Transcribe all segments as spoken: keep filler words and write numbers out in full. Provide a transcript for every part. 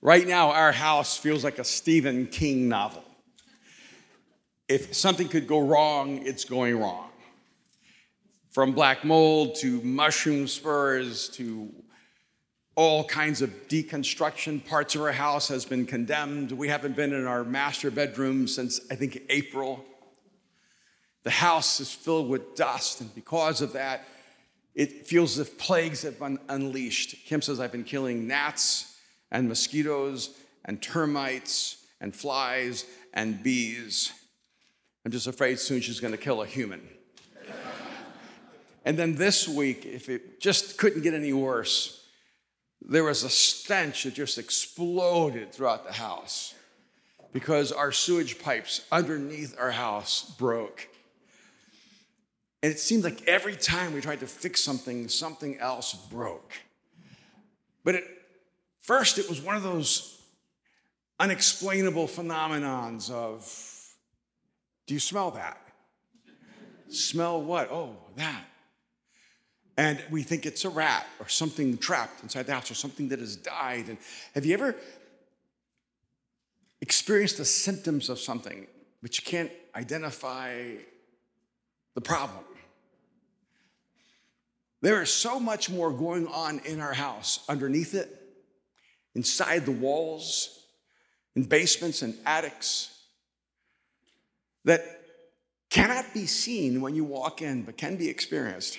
Right now, our house feels like a Stephen King novel. If something could go wrong, it's going wrong. From black mold to mushroom spurs to all kinds of deconstruction. Parts of our house has been condemned. We haven't been in our master bedroom since, I think, April. The house is filled with dust, and because of that, it feels as if plagues have been unleashed. Kim says, I've been killing gnats and mosquitoes and termites and flies and bees. I'm just afraid soon she's going to kill a human. And then this week, if it just couldn't get any worse, there was a stench that just exploded throughout the house because our sewage pipes underneath our house broke. And it seemed like every time we tried to fix something, something else broke. But at first, it was one of those unexplainable phenomenons of, do you smell that? Smell what? Oh, that. And we think it's a rat or something trapped inside the house or something that has died. And have you ever experienced the symptoms of something, but you can't identify the problem? There is so much more going on in our house, underneath it, inside the walls, in basements and attics, that cannot be seen when you walk in, but can be experienced.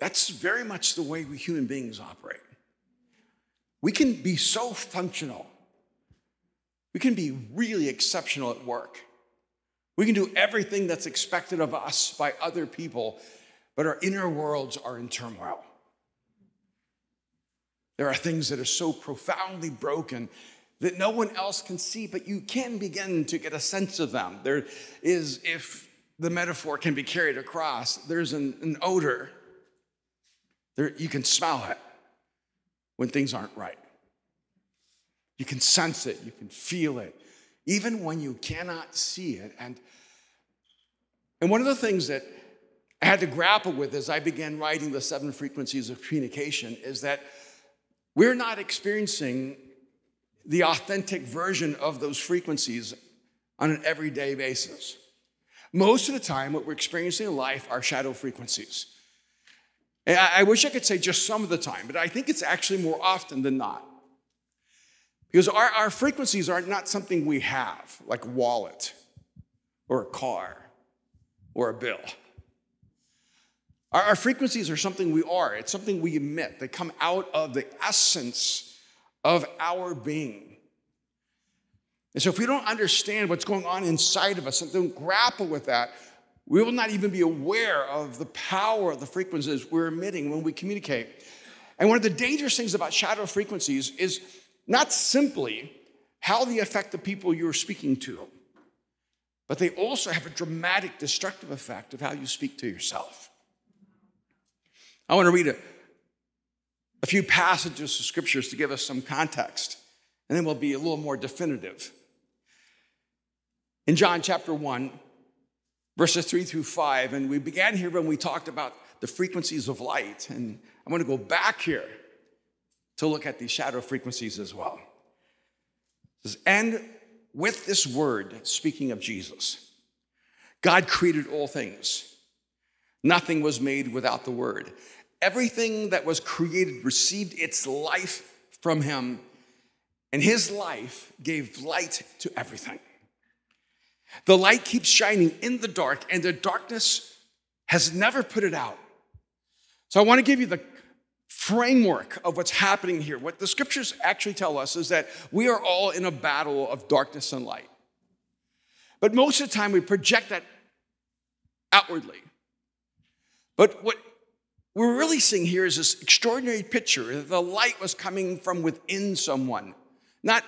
That's very much the way we human beings operate. We can be so functional. We can be really exceptional at work. We can do everything that's expected of us by other people, but our inner worlds are in turmoil. There are things that are so profoundly broken that no one else can see, but you can begin to get a sense of them. There is, if the metaphor can be carried across, there's an, an odor. There, you can smell it when things aren't right. You can sense it, you can feel it, even when you cannot see it. And, and one of the things that I had to grapple with as I began writing The Seven Frequencies of Communication is that we're not experiencing the authentic version of those frequencies on an everyday basis. Most of the time, what we're experiencing in life are shadow frequencies. And I wish I could say just some of the time, but I think it's actually more often than not. Because our, our frequencies are not something we have, like a wallet, or a car, or a bill. Our, our frequencies are something we are. It's something we emit. They come out of the essence of our being. And so if we don't understand what's going on inside of us and don't grapple with that, we will not even be aware of the power of the frequencies we're emitting when we communicate. And one of the dangerous things about shadow frequencies is not simply how they affect the people you're speaking to, but they also have a dramatic destructive effect of how you speak to yourself. I want to read a A few passages of scriptures to give us some context, and then we'll be a little more definitive. In John chapter one, verses three through five, and we began here when we talked about the frequencies of light, and I'm going to go back here to look at these shadow frequencies as well. It says, and with this word, speaking of Jesus, God created all things. Nothing was made without the word. Everything that was created received its life from him, and his life gave light to everything. The light keeps shining in the dark, and the darkness has never put it out. So I want to give you the framework of what's happening here. What the scriptures actually tell us is that we are all in a battle of darkness and light. But most of the time, we project that outwardly. But what we're really seeing here is this extraordinary picture that the light was coming from within someone, not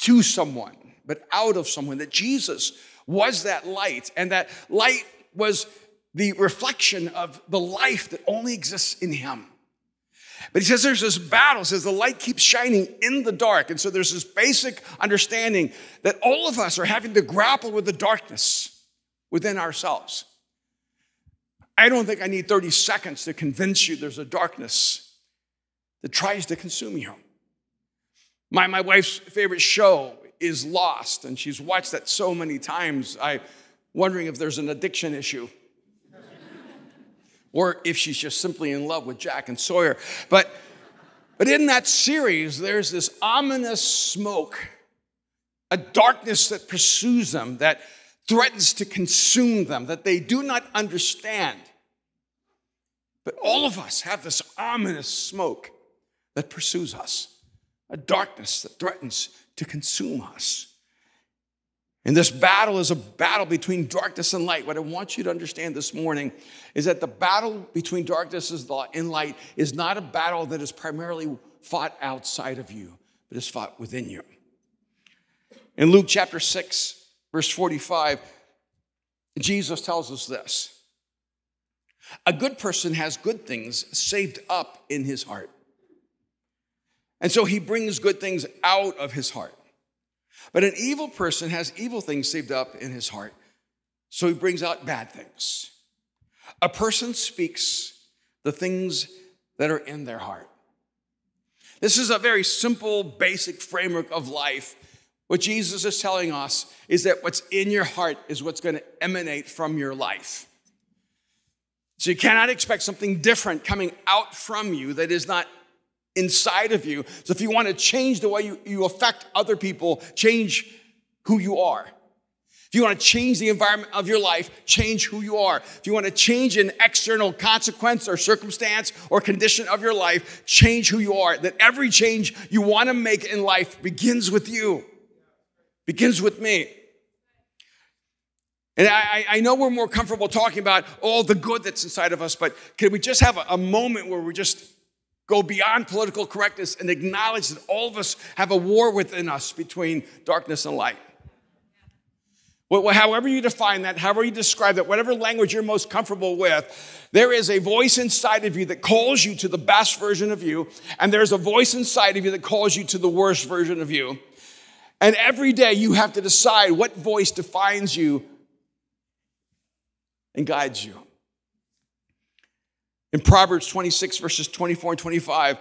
to someone, but out of someone, that Jesus was that light, and that light was the reflection of the life that only exists in him. But he says there's this battle. He says the light keeps shining in the dark, and so there's this basic understanding that all of us are having to grapple with the darkness within ourselves. I don't think I need thirty seconds to convince you there's a darkness that tries to consume you. My, my wife's favorite show is Lost, and she's watched that so many times. I'm wondering if there's an addiction issue or if she's just simply in love with Jack and Sawyer. But, but in that series, there's this ominous smoke, a darkness that pursues them, that threatens to consume them, that they do not understand. But all of us have this ominous smoke that pursues us, a darkness that threatens to consume us. And this battle is a battle between darkness and light. What I want you to understand this morning is that the battle between darkness and light is not a battle that is primarily fought outside of you, but is fought within you. In Luke chapter six, verse forty-five, Jesus tells us this. A good person has good things saved up in his heart. And so he brings good things out of his heart. But an evil person has evil things saved up in his heart, so he brings out bad things. A person speaks the things that are in their heart. This is a very simple, basic framework of life. What Jesus is telling us is that what's in your heart is what's going to emanate from your life. So you cannot expect something different coming out from you that is not inside of you. So if you want to change the way you, you affect other people, change who you are. If you want to change the environment of your life, change who you are. If you want to change an external consequence or circumstance or condition of your life, change who you are. That every change you want to make in life begins with you, begins with me. And I, I know we're more comfortable talking about all the good that's inside of us, but can we just have a, a moment where we just go beyond political correctness and acknowledge that all of us have a war within us between darkness and light? Well, however you define that, however you describe that, whatever language you're most comfortable with, there is a voice inside of you that calls you to the best version of you, and there's a voice inside of you that calls you to the worst version of you. And every day you have to decide what voice defines you and guides you. In Proverbs twenty-six, verses twenty-four and twenty-five,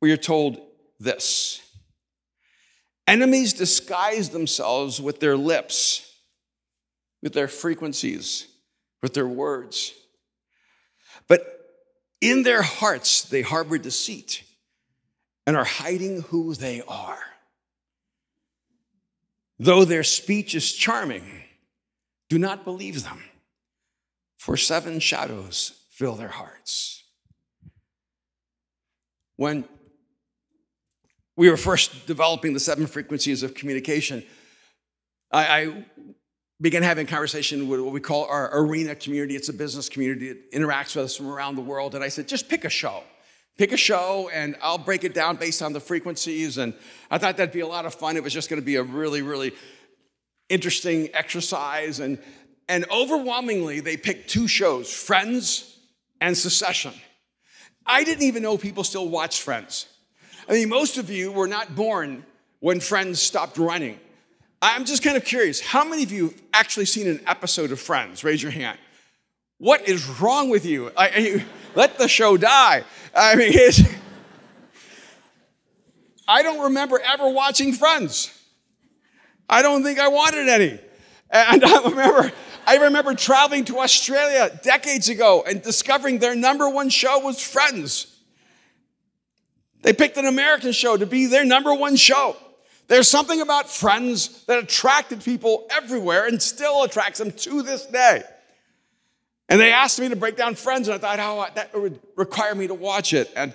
we are told this. Enemies disguise themselves with their lips, with their frequencies, with their words. But in their hearts, they harbor deceit and are hiding who they are. Though their speech is charming, do not believe them, for seven shadows fill their hearts. When we were first developing the seven frequencies of communication, I, I began having a conversation with what we call our arena community. It's a business community. It interacts with us from around the world. And I said, just pick a show. Pick a show, and I'll break it down based on the frequencies. And I thought that'd be a lot of fun. It was just going to be a really, really interesting exercise. And And overwhelmingly, they picked two shows, Friends and Succession. I didn't even know people still watched Friends. I mean, most of you were not born when Friends stopped running. I'm just kind of curious, how many of you have actually seen an episode of Friends? Raise your hand. What is wrong with you? I, I, let the show die. I mean, it's, I don't remember ever watching Friends. I don't think I wanted any. And I remember... I remember traveling to Australia decades ago and discovering their number one show was Friends. They picked an American show to be their number one show. There's something about Friends that attracted people everywhere and still attracts them to this day. And they asked me to break down Friends, and I thought, oh, that would require me to watch it. And,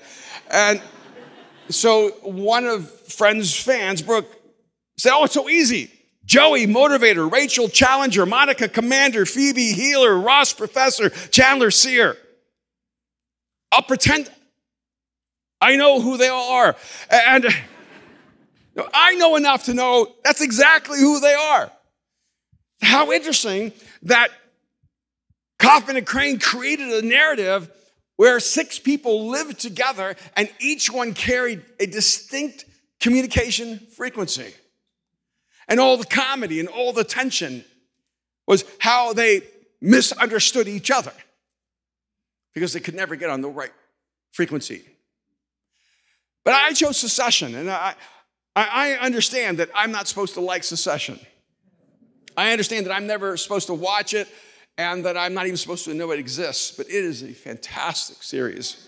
and so one of Friends' fans, Brooke, said, oh, it's so easy. Joey, motivator. Rachel, challenger. Monica, commander. Phoebe, healer. Ross, professor. Chandler, seer. I'll pretend I know who they all are. And I know enough to know that's exactly who they are. How interesting that Kaufman and Crane created a narrative where six people lived together and each one carried a distinct communication frequency. And all the comedy and all the tension was how they misunderstood each other because they could never get on the right frequency. But I chose Succession, and I, I understand that I'm not supposed to like Succession. I understand that I'm never supposed to watch it and that I'm not even supposed to know it exists, but it is a fantastic series.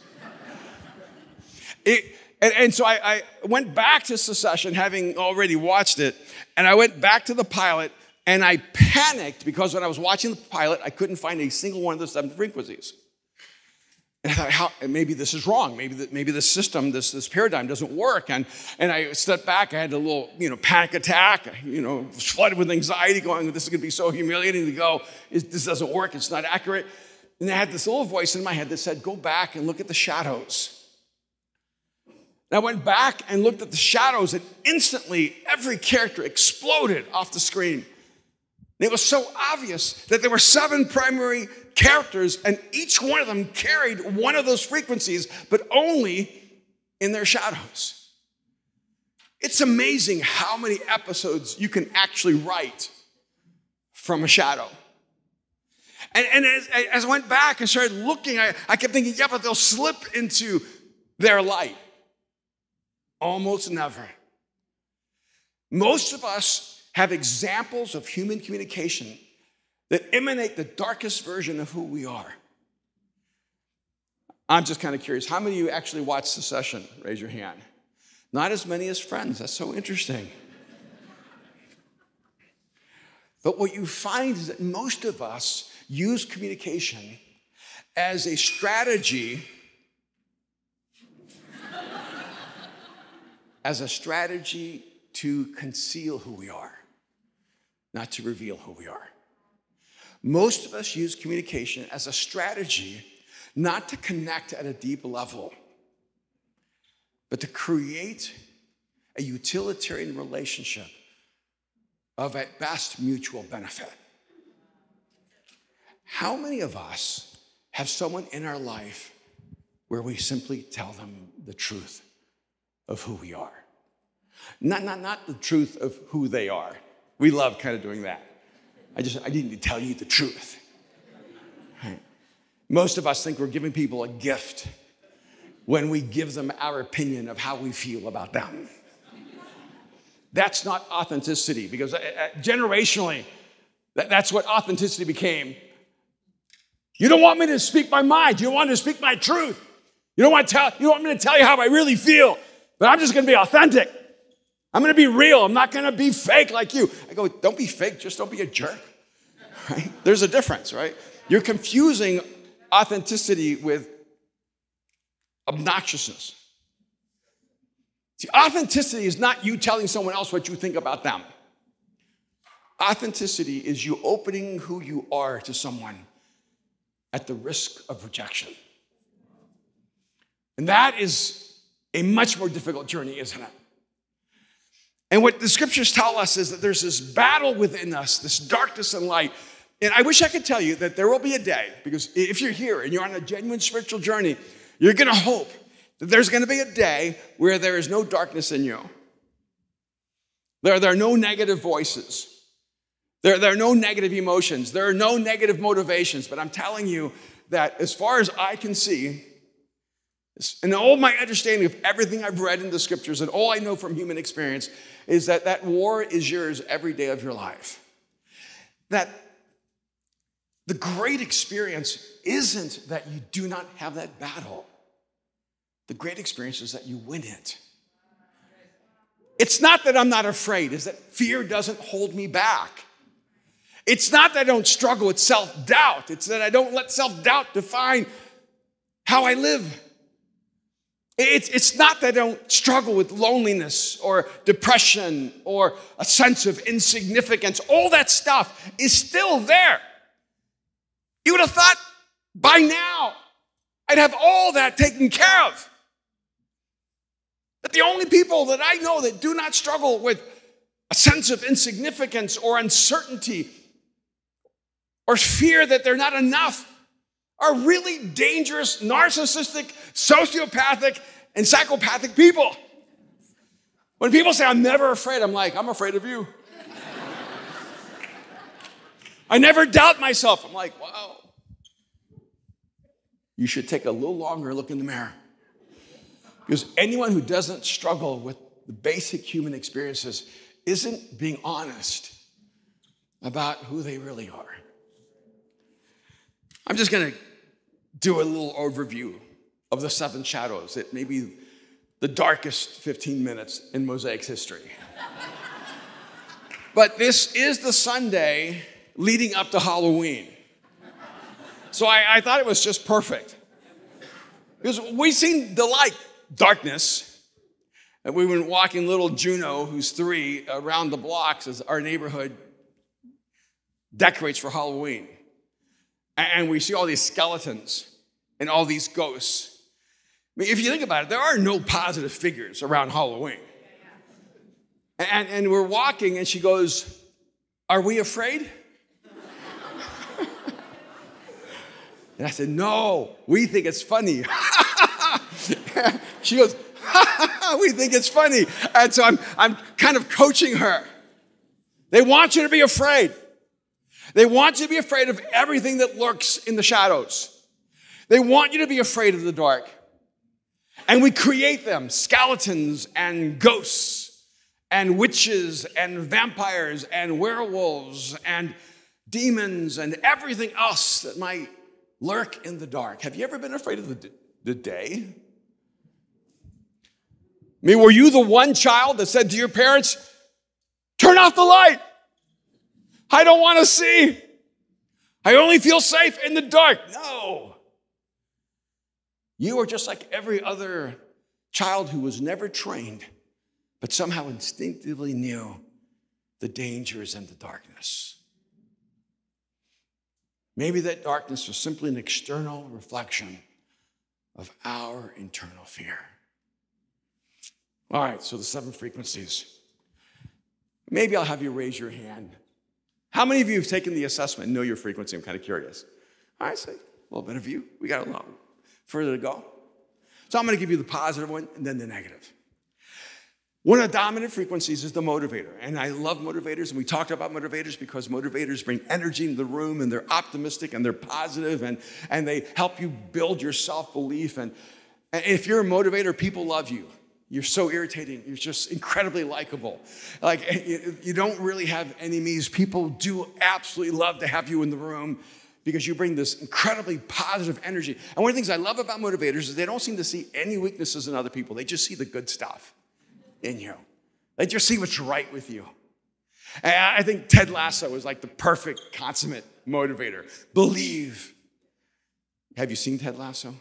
it, and, and so I, I went back to Succession, having already watched it, and I went back to the pilot, and I panicked because when I was watching the pilot, I couldn't find a single one of the seven frequencies. And I thought, how, maybe this is wrong. Maybe the, maybe this system, this, this paradigm doesn't work. And, and I stepped back. I had a little, you know, panic attack, you know, flooded with anxiety going, this is going to be so humiliating to go, this doesn't work. It's not accurate. And I had this little voice in my head that said, go back and look at the shadows. And I went back and looked at the shadows, and instantly every character exploded off the screen. And it was so obvious that there were seven primary characters, and each one of them carried one of those frequencies, but only in their shadows. It's amazing how many episodes you can actually write from a shadow. And, and as, as I went back and started looking, I, I kept thinking, yeah, but they'll slip into their light. Almost never. Most of us have examples of human communication that emanate the darkest version of who we are. I'm just kind of curious. How many of you actually watch Succession? Raise your hand. Not as many as Friends. That's so interesting. But what you find is that most of us use communication as a strategy, as a strategy to conceal who we are, not to reveal who we are. Most of us use communication as a strategy not to connect at a deep level, but to create a utilitarian relationship of, at best, mutual benefit. How many of us have someone in our life where we simply tell them the truth of who we are? Not, not, not the truth of who they are. We love kind of doing that. I just, I need to tell you the truth. Right. Most of us think we're giving people a gift when we give them our opinion of how we feel about them. That's not authenticity, because generationally, that, that's what authenticity became. You don't want me to speak my mind. You don't want me to speak my truth. You don't want to tell, you don't want me to tell you how I really feel, but I'm just going to be authentic. I'm going to be real. I'm not going to be fake like you. I go, don't be fake. Just don't be a jerk. Right? There's a difference, right? You're confusing authenticity with obnoxiousness. See, authenticity is not you telling someone else what you think about them. Authenticity is you opening who you are to someone at the risk of rejection. And that is a much more difficult journey, isn't it? And what the scriptures tell us is that there's this battle within us, this darkness and light. And I wish I could tell you that there will be a day, because if you're here and you're on a genuine spiritual journey, you're going to hope that there's going to be a day where there is no darkness in you. There, there are no negative voices. There, there are no negative emotions. There are no negative motivations. But I'm telling you that as far as I can see, and all my understanding of everything I've read in the scriptures and all I know from human experience is that that war is yours every day of your life. That the great experience isn't that you do not have that battle. The great experience is that you win it. It's not that I'm not afraid. It's that fear doesn't hold me back. It's not that I don't struggle with self-doubt. It's that I don't let self-doubt define how I live. It's not that I don't struggle with loneliness or depression or a sense of insignificance. All that stuff is still there. You would have thought by now I'd have all that taken care of. But the only people that I know that do not struggle with a sense of insignificance or uncertainty or fear that they're not enough are really dangerous, narcissistic, sociopathic, and psychopathic people. When people say, I'm never afraid, I'm like, I'm afraid of you. I never doubt myself. I'm like, wow. You should take a little longer look in the mirror. Because anyone who doesn't struggle with the basic human experiences isn't being honest about who they really are. I'm just going to do a little overview of the seven shadows. It may be the darkest fifteen minutes in Mosaic's history. But this is the Sunday leading up to Halloween. So I, I thought it was just perfect. Because we seem to like darkness. And we were walking little Juno, who's three, around the blocks as our neighborhood decorates for Halloween. And we see all these skeletons and all these ghosts. I mean, if you think about it, there are no positive figures around Halloween. And, and we're walking, and she goes, "Are we afraid?" And I said, "No, we think it's funny." She goes, "We think it's funny." And so I'm, I'm kind of coaching her. They want you to be afraid. They want you to be afraid of everything that lurks in the shadows. They want you to be afraid of the dark. And we create them, skeletons and ghosts and witches and vampires and werewolves and demons and everything else that might lurk in the dark. Have you ever been afraid of the, d the day? I mean, were you the one child that said to your parents, "Turn off the light. I don't want to see. I only feel safe in the dark"? No. You are just like every other child who was never trained, but somehow instinctively knew the dangers and the darkness. Maybe that darkness was simply an external reflection of our internal fear. All right, so the seven frequencies. Maybe I'll have you raise your hand. How many of you have taken the assessment and know your frequency? I'm kind of curious. All right, so a little bit of you. We got a lot further to go. So I'm going to give you the positive one and then the negative. One of the dominant frequencies is the motivator. And I love motivators. And we talked about motivators because motivators bring energy into the room. And they're optimistic and they're positive. And, and they help you build your self-belief. And, and if you're a motivator, people love you. You're so irritating. You're just incredibly likable. Like, you don't really have enemies. People do absolutely love to have you in the room because you bring this incredibly positive energy. And one of the things I love about motivators is they don't seem to see any weaknesses in other people. They just see the good stuff in you. They just see what's right with you. And I think Ted Lasso is like the perfect, consummate motivator. Believe. Have you seen Ted Lasso?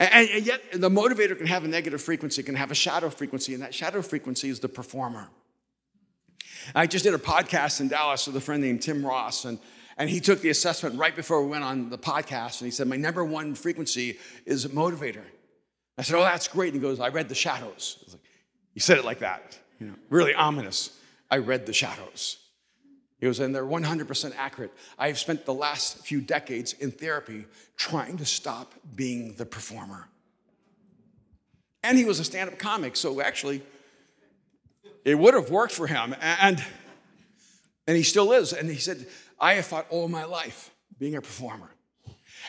And yet, the motivator can have a negative frequency, can have a shadow frequency, and that shadow frequency is the performer. I just did a podcast in Dallas with a friend named Tim Ross, and, and he took the assessment right before we went on the podcast, and he said, "My number one frequency is a motivator." I said, "Oh, that's great." And he goes, "I read the shadows." I was like, he said it like that, you know, really ominous. "I read the shadows." He goes, "And they're one hundred percent accurate. I've spent the last few decades in therapy trying to stop being the performer." And he was a stand-up comic, so actually, it would have worked for him. And, and he still is. And he said, "I have fought all my life being a performer."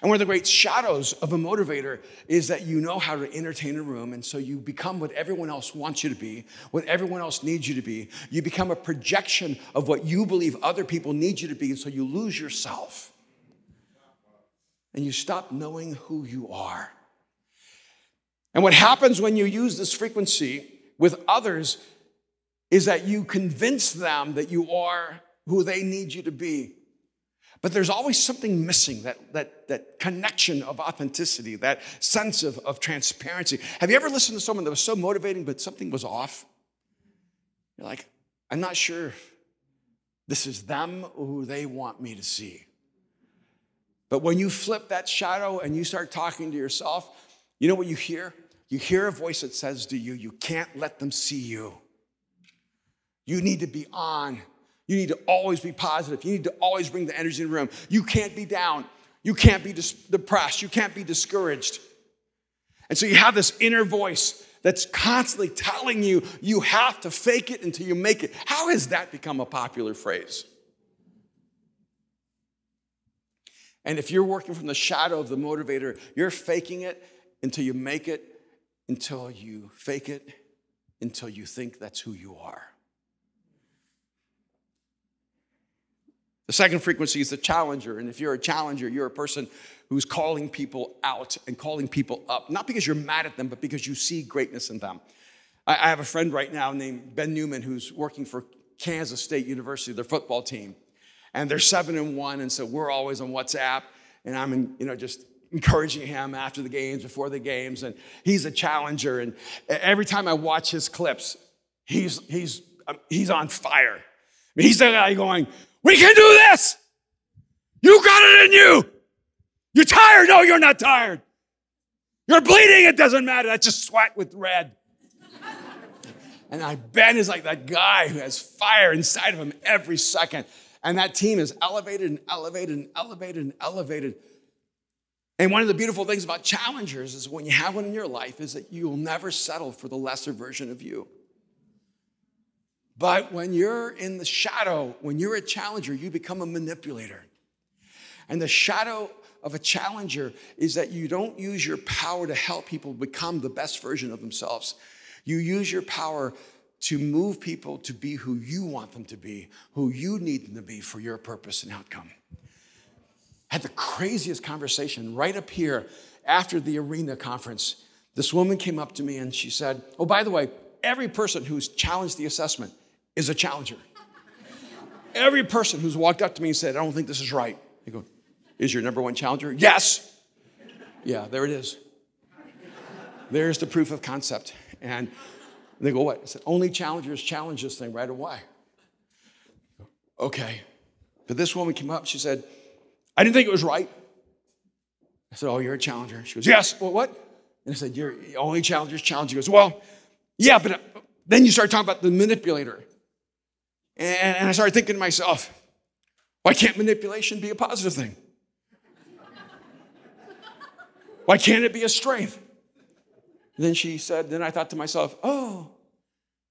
And one of the great shadows of a motivator is that you know how to entertain a room, and so you become what everyone else wants you to be, what everyone else needs you to be. You become a projection of what you believe other people need you to be, and so you lose yourself. And you stop knowing who you are. And what happens when you use this frequency with others is that you convince them that you are who they need you to be. But there's always something missing, that, that, that connection of authenticity, that sense of, of transparency. Have you ever listened to someone that was so motivating, but something was off? You're like, I'm not sure if this is them or who they want me to see. But when you flip that shadow and you start talking to yourself, you know what you hear? You hear a voice that says to you, you can't let them see you. You need to be on. You need to always be positive. You need to always bring the energy in the room. You can't be down. You can't be depressed. You can't be discouraged. And so you have this inner voice that's constantly telling you, you have to fake it until you make it. How has that become a popular phrase? And if you're working from the shadow of the motivator, you're faking it until you make it, until you fake it, until you think that's who you are. The second frequency is the challenger. And if you're a challenger, you're a person who's calling people out and calling people up, not because you're mad at them, but because you see greatness in them. I have a friend right now named Ben Newman who's working for Kansas State University, their football team. And they're seven and one, and so we're always on WhatsApp, and I'm in, you know, just encouraging him after the games, before the games, and he's a challenger. And every time I watch his clips, he's he's he's on fire. I mean, he's the guy going, "We can do this. You got it in you. You're tired? No, you're not tired. You're bleeding. It doesn't matter. That's just sweat with red." And I Ben is like that guy who has fire inside of him every second. And that team is elevated and elevated and elevated and elevated. And one of the beautiful things about challengers is when you have one in your life is that you'll never settle for the lesser version of you. But when you're in the shadow, when you're a challenger, you become a manipulator. And the shadow of a challenger is that you don't use your power to help people become the best version of themselves. You use your power to move people to be who you want them to be, who you need them to be for your purpose and outcome. Had the craziest conversation right up here after the arena conference. This woman came up to me and she said, "Oh, by the way, every person who's challenged the assessment is a challenger." Every person who's walked up to me and said, "I don't think this is right." I go, "Is your number one challenger?" "Yes." "Yeah, there it is. There's the proof of concept." And they go, "What?" I said, "Only challengers challenge this thing right away." "Okay." But this woman came up. She said, "I didn't think it was right." I said, "Oh, you're a challenger." She goes, "Yes." "Well, what?" And I said, "You're only challengers challenge." She goes, "Well, yeah, but then you start talking about the manipulator." And, and I started thinking to myself, why can't manipulation be a positive thing? Why can't it be a strength? Then she said, then I thought to myself, oh,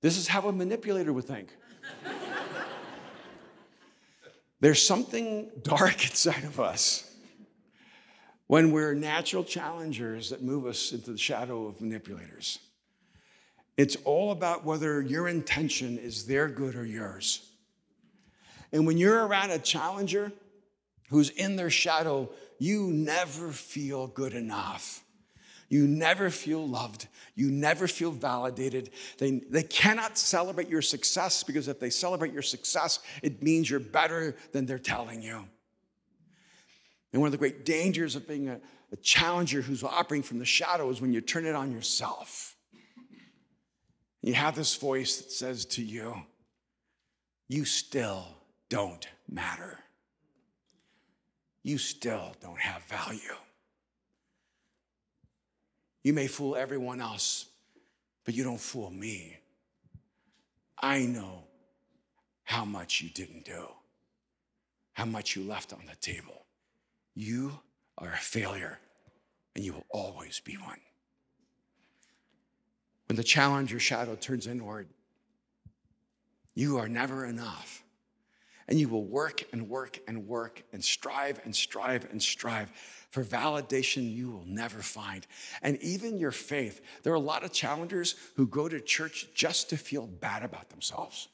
this is how a manipulator would think. There's something dark inside of us when we're natural challengers that move us into the shadow of manipulators. It's all about whether your intention is their good or yours. And when you're around a challenger who's in their shadow, you never feel good enough. You never feel loved. You never feel validated. They, they cannot celebrate your success, because if they celebrate your success, it means you're better than they're telling you. And one of the great dangers of being a, a challenger who's operating from the shadow is when you turn it on yourself. You have this voice that says to you, you still don't matter. You still don't have value. You may fool everyone else, but you don't fool me. I know how much you didn't do, how much you left on the table. You are a failure, and you will always be one. When the challenger shadow turns inward, you are never enough. And you will work and work and work and strive and strive and strive for validation you will never find. And even your faith. There are a lot of challengers who go to church just to feel bad about themselves.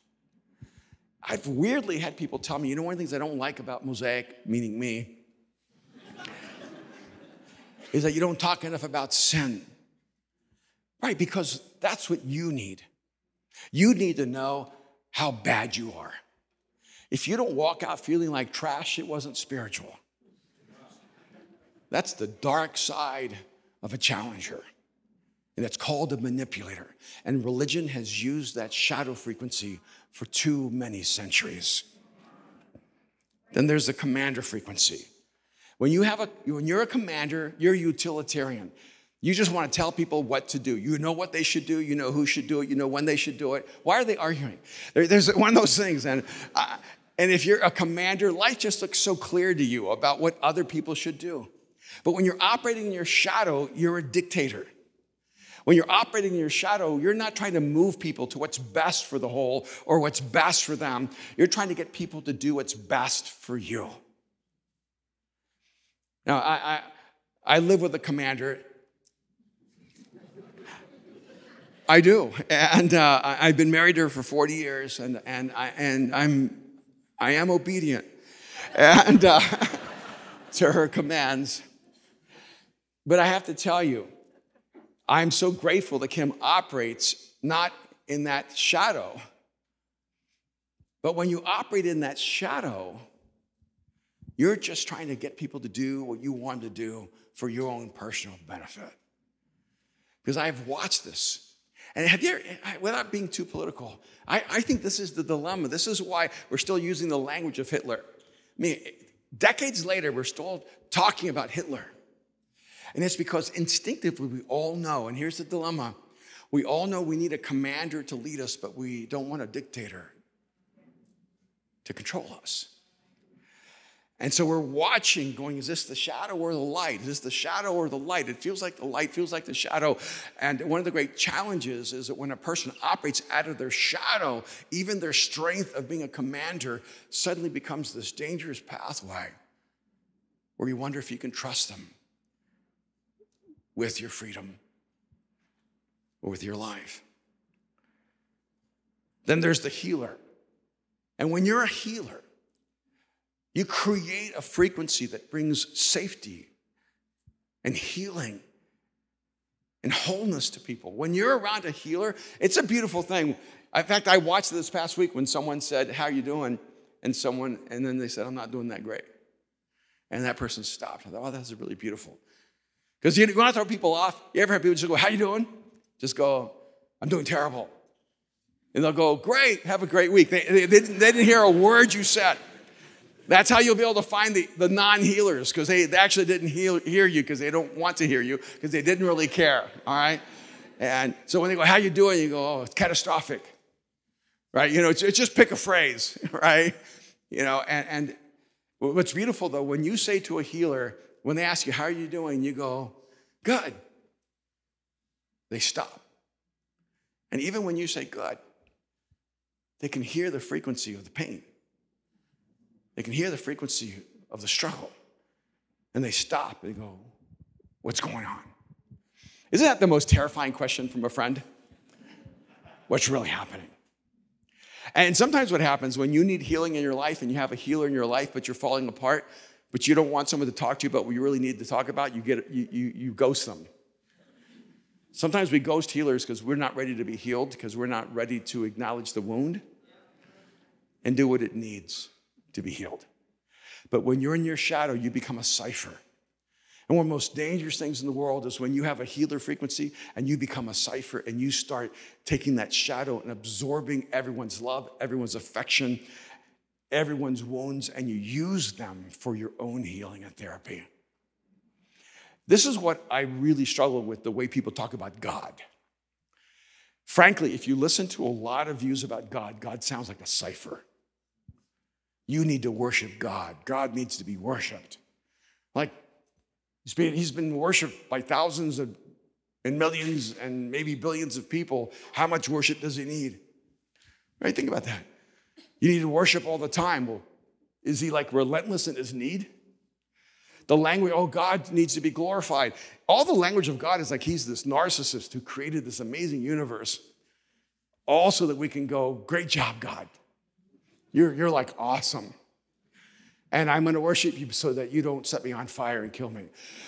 I've weirdly had people tell me, you know, one of the things I don't like about Mosaic, meaning me, is that you don't talk enough about sin. Right, because that's what you need. You need to know how bad you are. If you don't walk out feeling like trash, it wasn't spiritual. That's the dark side of a challenger. And it's called a manipulator. And religion has used that shadow frequency for too many centuries. Then there's the commander frequency. When you have a, when you're a commander, you're utilitarian. You just want to tell people what to do. You know what they should do. You know who should do it. You know when they should do it. Why are they arguing? There, there's one of those things. And I, And if you're a commander, life just looks so clear to you about what other people should do. But when you're operating in your shadow, you're a dictator. When you're operating in your shadow, you're not trying to move people to what's best for the whole or what's best for them. You're trying to get people to do what's best for you. Now, I, I, I live with a commander, I do, and uh, I've been married to her for forty years, and and I and I'm I am obedient, and uh, to her commands. But I have to tell you, I'm so grateful that Kim operates not in that shadow. But when you operate in that shadow, you're just trying to get people to do what you want to do for your own personal benefit. Because I've watched this. And have you, without being too political, I, I think this is the dilemma. This is why we're still using the language of Hitler. I mean, decades later, we're still talking about Hitler. And it's because instinctively we all know, and here's the dilemma, we all know we need a commander to lead us, but we don't want a dictator to control us. And so we're watching, going, is this the shadow or the light? Is this the shadow or the light? It feels like the light, feels like the shadow. And one of the great challenges is that when a person operates out of their shadow, even their strength of being a commander suddenly becomes this dangerous pathway where you wonder if you can trust them with your freedom or with your life. Then there's the healer. And when you're a healer, you create a frequency that brings safety and healing and wholeness to people. When you're around a healer, it's a beautiful thing. In fact, I watched this past week when someone said, "How are you doing?" And someone, and then they said, "I'm not doing that great." And that person stopped. I thought, "Oh, that's really beautiful." Because you want to throw people off. You ever have people just go, "How you doing?" Just go, "I'm doing terrible." And they'll go, "Great, have a great week." They, they, they, didn't, they didn't hear a word you said. That's how you'll be able to find the, the non-healers, because they, they actually didn't heal, hear you because they don't want to hear you, because they didn't really care, all right? And so when they go, "How you doing?" You go, "Oh, it's catastrophic," right? You know, it's, it's just pick a phrase, right? You know, and, and what's beautiful, though, when you say to a healer, when they ask you, "How are you doing?" you go, "Good." They stop. And even when you say "good," they can hear the frequency of the pain. They can hear the frequency of the struggle. And they stop and go, "What's going on?" Isn't that the most terrifying question from a friend? What's really happening? And sometimes what happens when you need healing in your life and you have a healer in your life, but you're falling apart, but you don't want someone to talk to you about what you really need to talk about, you get, you, you, you ghost them. Sometimes we ghost healers because we're not ready to be healed, because we're not ready to acknowledge the wound and do what it needs to be healed. But when you're in your shadow, you become a cipher. And one of the most dangerous things in the world is when you have a healer frequency and you become a cipher and you start taking that shadow and absorbing everyone's love, everyone's affection, everyone's wounds, and you use them for your own healing and therapy. This is what I really struggle with, the way people talk about God. Frankly, if you listen to a lot of views about God, God sounds like a cipher. You need to worship God. God needs to be worshiped. Like, he's been, he's been worshiped by thousands of, and millions and maybe billions of people. How much worship does he need? Right? Think about that. You need to worship all the time. Well, is he like relentless in his need? The language, "Oh, God needs to be glorified." All the language of God is like he's this narcissist who created this amazing universe. All so that we can go, "Great job, God. You're, you're like awesome. And I'm going to worship you so that you don't set me on fire and kill me."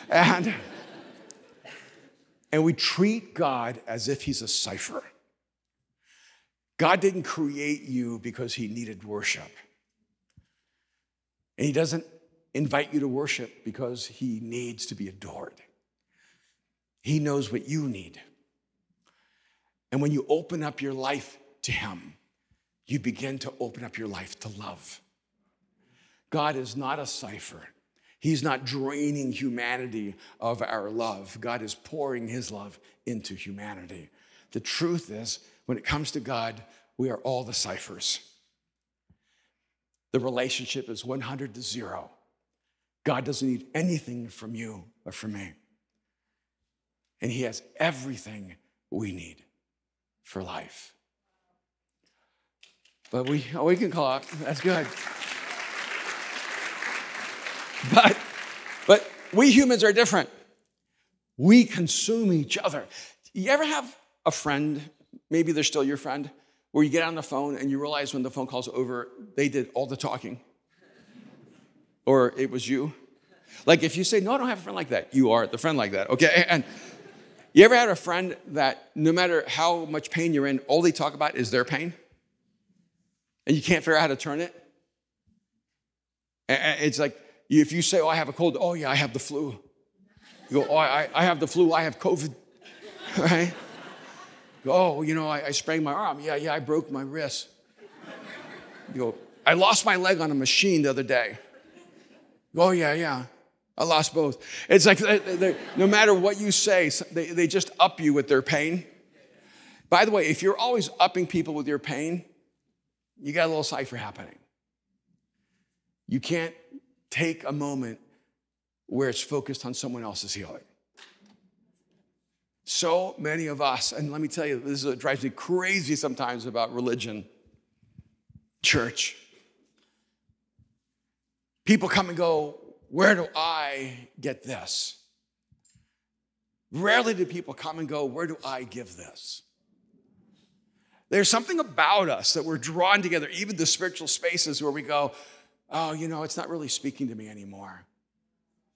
And, and we treat God as if he's a cipher. God didn't create you because he needed worship. And he doesn't invite you to worship because he needs to be adored. He knows what you need. And when you open up your life to him, you begin to open up your life to love. God is not a cipher. He's not draining humanity of our love. God is pouring his love into humanity. The truth is, when it comes to God, we are all the ciphers. The relationship is one hundred to zero. God doesn't need anything from you or from me. And he has everything we need for life. But we, oh, we can clap. That's good. But, but we humans are different. We consume each other. You ever have a friend, maybe they're still your friend, where you get on the phone and you realize when the phone call's over, they did all the talking. Or it was you. Like if you say, no, I don't have a friend like that, you are the friend like that, okay? And you ever had a friend that no matter how much pain you're in, all they talk about is their pain? And you can't figure out how to turn it? And it's like, if you say, oh, I have a cold, oh yeah, I have the flu. You go, oh, I, I have the flu, I have COVID, right? You go, oh, you know, I, I sprained my arm. Yeah, yeah, I broke my wrist. You go, I lost my leg on a machine the other day. Oh, yeah, yeah. I lost both. It's like they, they, no matter what you say, they, they just up you with their pain. By the way, if you're always upping people with your pain, you got a little cipher happening. You can't take a moment where it's focused on someone else's healing. So many of us, and let me tell you, this is what drives me crazy sometimes about religion, church. People come and go, where do I get this? Rarely do people come and go, where do I give this? There's something about us that we're drawn together, even the spiritual spaces where we go, oh, you know, it's not really speaking to me anymore.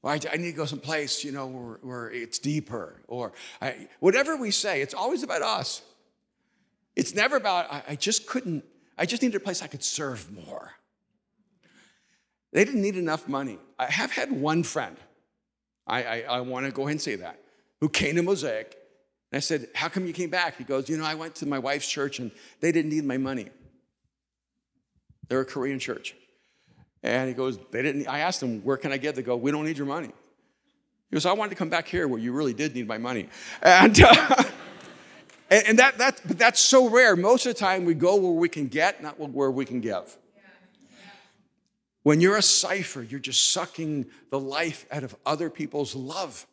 Well, I, I need to go someplace, you know, where, where it's deeper. Or I, whatever we say, it's always about us. It's never about, I, I just couldn't, I just needed a place I could serve more. They didn't need enough money. I have had one friend, I, I, I want to go ahead and say that, who came to Mosaic. And I said, how come you came back? He goes, you know, I went to my wife's church and they didn't need my money. They're a Korean church. And he goes, they didn't. I asked him, where can I get? They go, we don't need your money. He goes, I wanted to come back here where you really did need my money. And, uh, and, and that, that, but that's so rare. Most of the time we go where we can get, not where we can give. When you're a cipher, you're just sucking the life out of other people's love.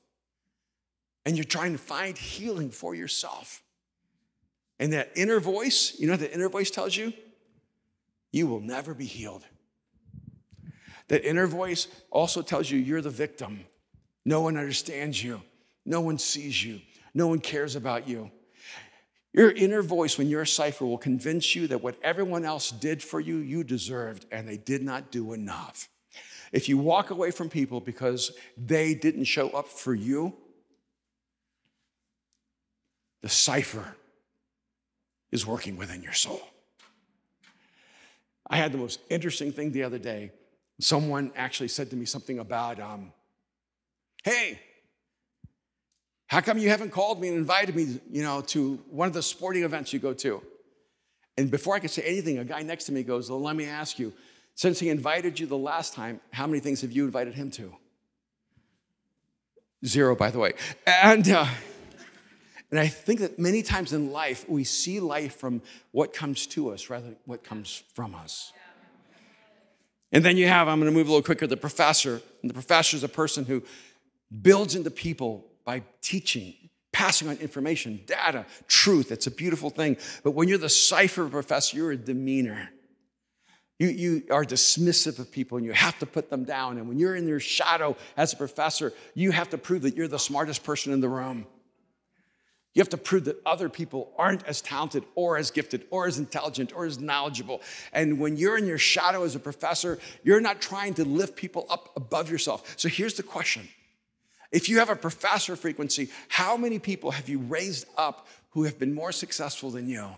And you're trying to find healing for yourself. And that inner voice, you know what that inner voice tells you? You will never be healed. That inner voice also tells you you're the victim. No one understands you. No one sees you. No one cares about you. Your inner voice, when you're a cipher, will convince you that what everyone else did for you, you deserved, and they did not do enough. If you walk away from people because they didn't show up for you, the cipher is working within your soul. I had the most interesting thing the other day. Someone actually said to me something about, um, hey, how come you haven't called me and invited me, you know, to one of the sporting events you go to? And before I could say anything, a guy next to me goes, well, let me ask you, since he invited you the last time, how many things have you invited him to? Zero, by the way. And, uh, and I think that many times in life, we see life from what comes to us rather than what comes from us. And then you have, I'm going to move a little quicker, the professor. And the professor is a person who builds into people by teaching, passing on information, data, truth. It's a beautiful thing. But when you're the cipher professor, you're a demeanor. You, you are dismissive of people, and you have to put them down. And when you're in your shadow as a professor, you have to prove that you're the smartest person in the room. You have to prove that other people aren't as talented or as gifted or as intelligent or as knowledgeable. And when you're in your shadow as a professor, you're not trying to lift people up above yourself. So here's the question. If you have a professor frequency, how many people have you raised up who have been more successful than you?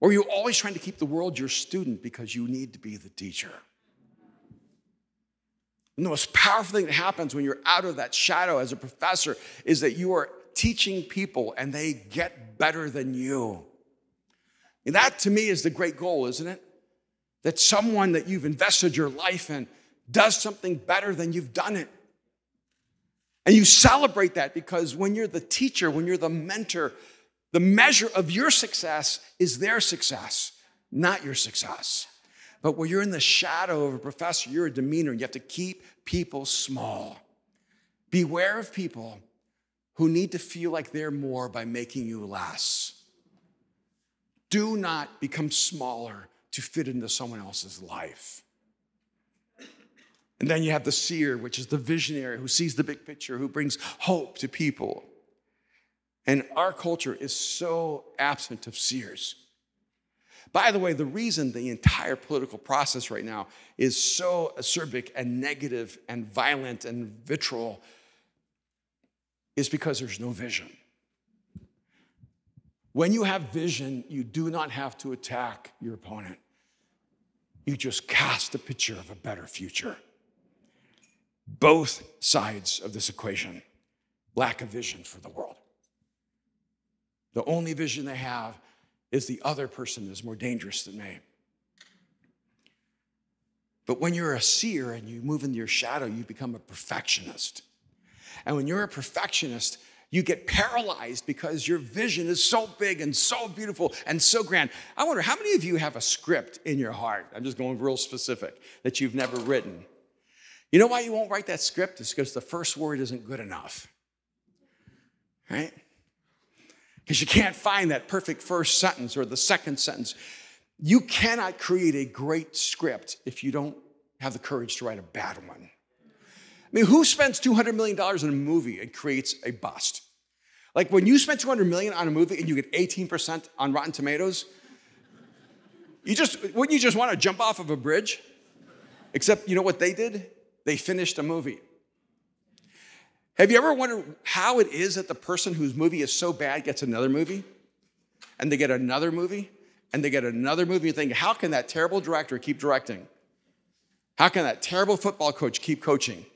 Or are you always trying to keep the world your student because you need to be the teacher? And the most powerful thing that happens when you're out of that shadow as a professor is that you are teaching people and they get better than you. And that to me is the great goal, isn't it? That someone that you've invested your life in does something better than you've done it. And you celebrate that because when you're the teacher, when you're the mentor, the measure of your success is their success, not your success. But when you're in the shadow of a professor, you're a demeanor. You have to keep people small. Beware of people who need to feel like they're more by making you less. Do not become smaller to fit into someone else's life. And then you have the seer, which is the visionary who sees the big picture, who brings hope to people. And our culture is so absent of seers. By the way, the reason the entire political process right now is so acerbic and negative and violent and vitriol is because there's no vision. When you have vision, you do not have to attack your opponent. You just cast a picture of a better future. Both sides of this equation lack a vision for the world. The only vision they have is the other person is more dangerous than me. But when you're a seer and you move into your shadow, you become a perfectionist. And when you're a perfectionist, you get paralyzed because your vision is so big and so beautiful and so grand. I wonder, how many of you have a script in your heart? I'm just going real specific, that you've never written. You know why you won't write that script? It's because the first word isn't good enough, right? Because you can't find that perfect first sentence or the second sentence. You cannot create a great script if you don't have the courage to write a bad one. I mean, who spends two hundred million dollars on a movie and creates a bust? Like when you spend two hundred million dollars on a movie and you get eighteen percent on Rotten Tomatoes, you just, wouldn't you just want to jump off of a bridge? Except you know what they did? They finished a movie. Have you ever wondered how it is that the person whose movie is so bad gets another movie? And they get another movie? And they get another movie? You think, how can that terrible director keep directing? How can that terrible football coach keep coaching?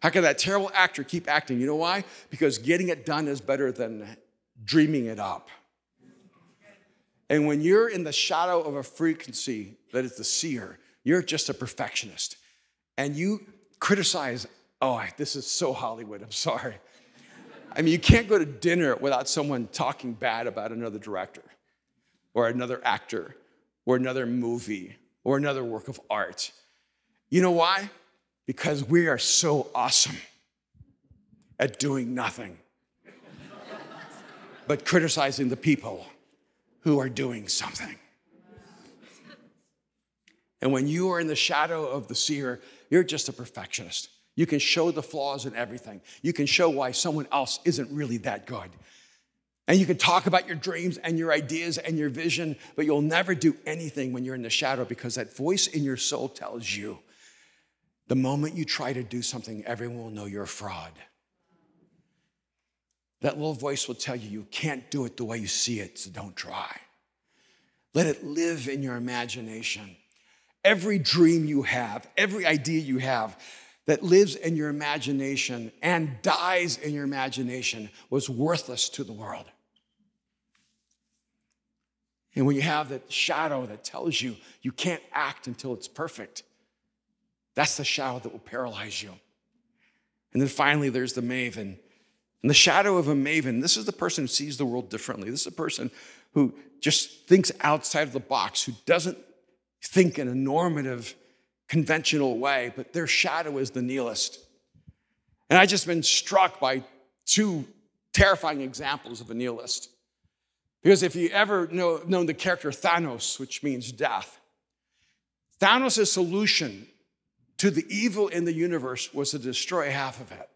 How can that terrible actor keep acting? You know why? Because getting it done is better than dreaming it up. And when you're in the shadow of a frequency that is the seer, you're just a perfectionist. And you criticize, oh, this is so Hollywood, I'm sorry. I mean, you can't go to dinner without someone talking bad about another director or another actor or another movie or another work of art. You know why? Because we are so awesome at doing nothing but criticizing the people who are doing something. And when you are in the shadow of the seer, you're just a perfectionist. You can show the flaws in everything. You can show why someone else isn't really that good. And you can talk about your dreams and your ideas and your vision, but you'll never do anything when you're in the shadow because that voice in your soul tells you, the moment you try to do something, everyone will know you're a fraud. That little voice will tell you, you can't do it the way you see it, so don't try. Let it live in your imagination. Every dream you have, every idea you have, that lives in your imagination and dies in your imagination was worthless to the world. And when you have that shadow that tells you you can't act until it's perfect, that's the shadow that will paralyze you. And then finally, there's the maven. And the shadow of a maven, this is the person who sees the world differently. This is a person who just thinks outside of the box, who doesn't think in a normative conventional way, but their shadow is the nihilist. And I've just been struck by two terrifying examples of a nihilist. Because if you ever know known the character Thanos, which means death, Thanos' solution to the evil in the universe was to destroy half of it.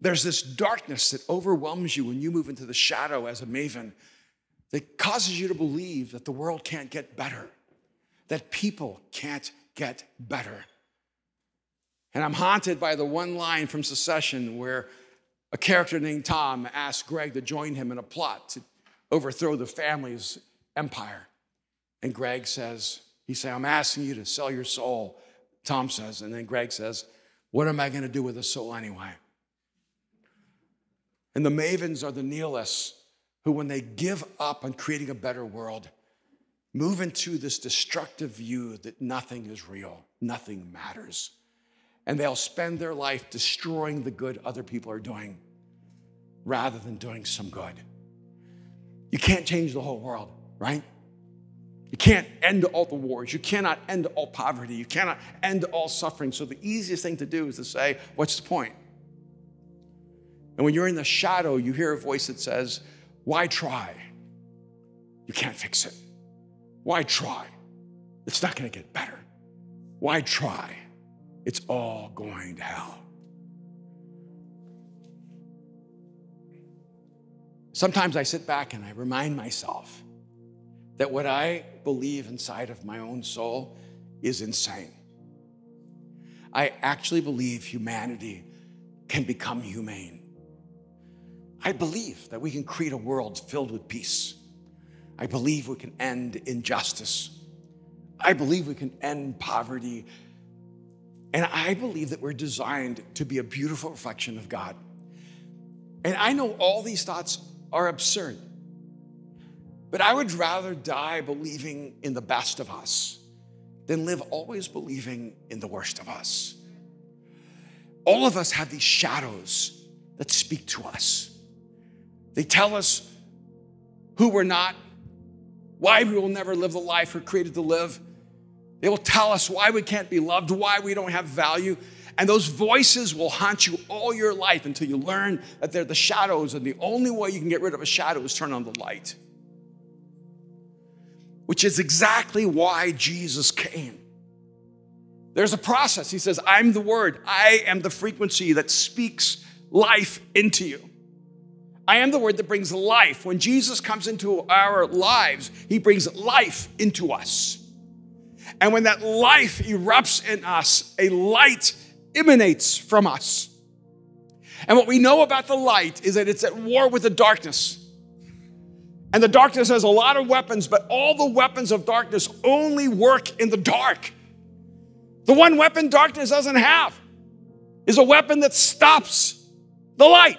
There's this darkness that overwhelms you when you move into the shadow as a maven that causes you to believe that the world can't get better, that people can't get better. And I'm haunted by the one line from Succession where a character named Tom asks Greg to join him in a plot to overthrow the family's empire. And Greg says, he says, I'm asking you to sell your soul, Tom says. And then Greg says, what am I going to do with a soul anyway? And the mavens are the nihilists who, when they give up on creating a better world, move into this destructive view that nothing is real, nothing matters. And they'll spend their life destroying the good other people are doing rather than doing some good. You can't change the whole world, right? You can't end all the wars. You cannot end all poverty. You cannot end all suffering. So the easiest thing to do is to say, what's the point? And when you're in the shadow, you hear a voice that says, why try? You can't fix it. Why try? It's not going to get better. Why try? It's all going to hell. Sometimes I sit back and I remind myself that what I believe inside of my own soul is insane. I actually believe humanity can become humane. I believe that we can create a world filled with peace. I believe we can end injustice. I believe we can end poverty. And I believe that we're designed to be a beautiful reflection of God. And I know all these thoughts are absurd, but I would rather die believing in the best of us than live always believing in the worst of us. All of us have these shadows that speak to us. They tell us who we're not, why we will never live the life we're created to live. They will tell us why we can't be loved, why we don't have value. And those voices will haunt you all your life until you learn that they're the shadows, and the only way you can get rid of a shadow is turn on the light. Which is exactly why Jesus came. There's a process. He says, I'm the word. I am the frequency that speaks life into you. I am the word that brings life. When Jesus comes into our lives, he brings life into us. And when that life erupts in us, a light emanates from us. And what we know about the light is that it's at war with the darkness. And the darkness has a lot of weapons, but all the weapons of darkness only work in the dark. The one weapon darkness doesn't have is a weapon that stops the light.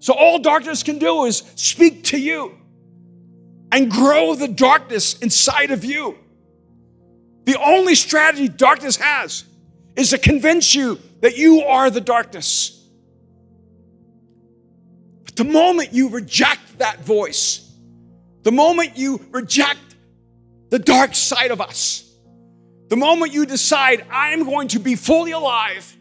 So all darkness can do is speak to you and grow the darkness inside of you. The only strategy darkness has is to convince you that you are the darkness. But the moment you reject that voice, the moment you reject the dark side of us, the moment you decide, I'm going to be fully alive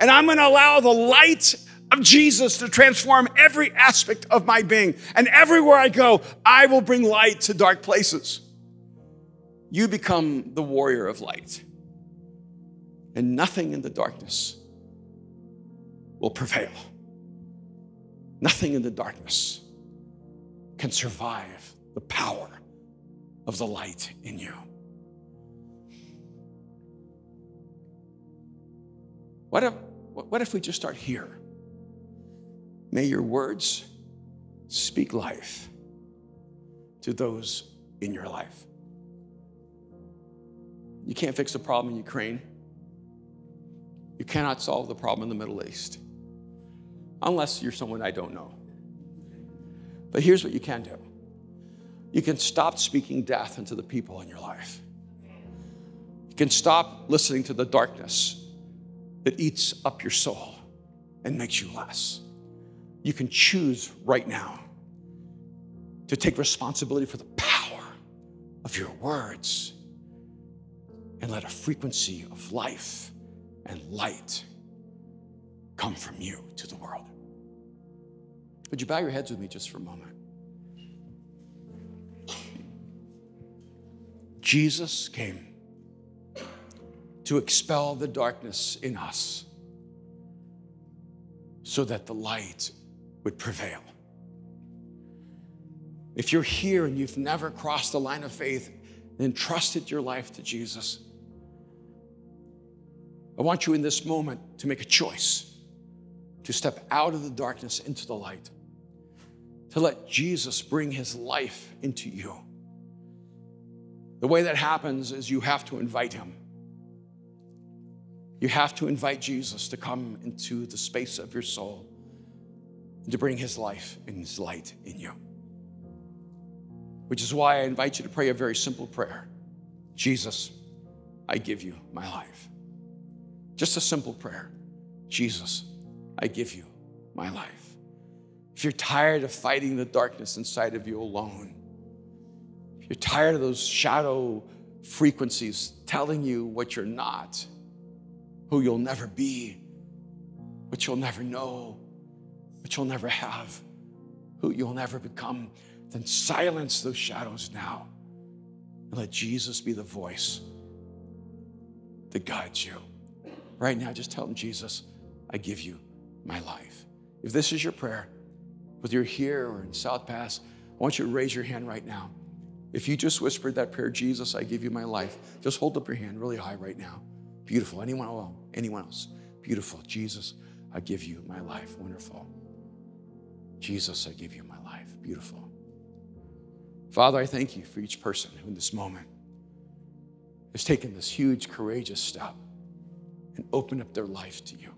and I'm going to allow the light of Jesus to transform every aspect of my being, and everywhere I go, I will bring light to dark places. You become the warrior of light, and nothing in the darkness will prevail. Nothing in the darkness can survive the power of the light in you. What if, what if we just start here? May your words speak life to those in your life. You can't fix the problem in Ukraine. You cannot solve the problem in the Middle East, unless you're someone I don't know. But here's what you can do. You can stop speaking death into the people in your life. You can stop listening to the darkness that eats up your soul and makes you less. You can choose right now to take responsibility for the power of your words and let a frequency of life and light come from you to the world. Would you bow your heads with me just for a moment? Jesus came to expel the darkness in us so that the light would prevail. If you're here and you've never crossed the line of faith and entrusted your life to Jesus, I want you in this moment to make a choice to step out of the darkness into the light, to let Jesus bring his life into you. The way that happens is you have to invite him. You have to invite Jesus to come into the space of your soul, to bring his life and his light in you. Which is why I invite you to pray a very simple prayer. Jesus, I give you my life. Just a simple prayer. Jesus, I give you my life. If you're tired of fighting the darkness inside of you alone, if you're tired of those shadow frequencies telling you what you're not, who you'll never be, what you'll never know, but you'll never have, who you'll never become, then silence those shadows now and let Jesus be the voice that guides you. Right now, just tell him, Jesus, I give you my life. If this is your prayer, whether you're here or in South Pass, I want you to raise your hand right now. If you just whispered that prayer, Jesus, I give you my life, just hold up your hand really high right now. Beautiful. Anyone alone? Anyone else? Beautiful. Jesus, I give you my life. Wonderful. Jesus, I give you my life. Beautiful. Father, I thank you for each person who in this moment has taken this huge, courageous step and opened up their life to you.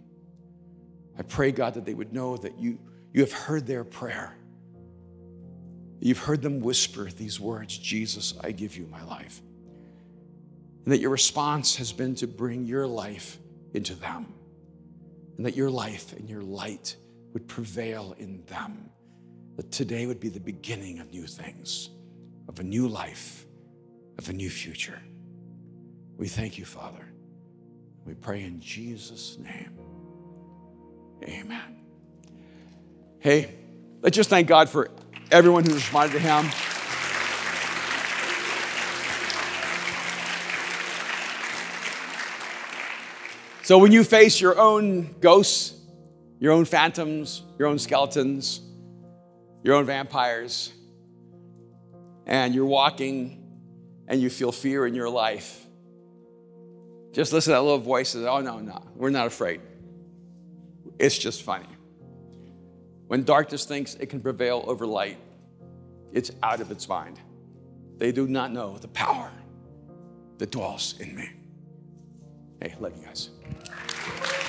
I pray, God, that they would know that you, you have heard their prayer. You've heard them whisper these words, Jesus, I give you my life. And that your response has been to bring your life into them. And that your life and your light would prevail in them. That today would be the beginning of new things, of a new life, of a new future. We thank you, Father. We pray in Jesus' name. Amen. Hey, let's just thank God for everyone who responded to him. So when you face your own ghosts, your own phantoms, your own skeletons, your own vampires, and you're walking and you feel fear in your life, just listen to that little voice that says, oh, no, no, we're not afraid. It's just funny. When darkness thinks it can prevail over light, it's out of its mind. They do not know the power that dwells in me. Hey, love you guys.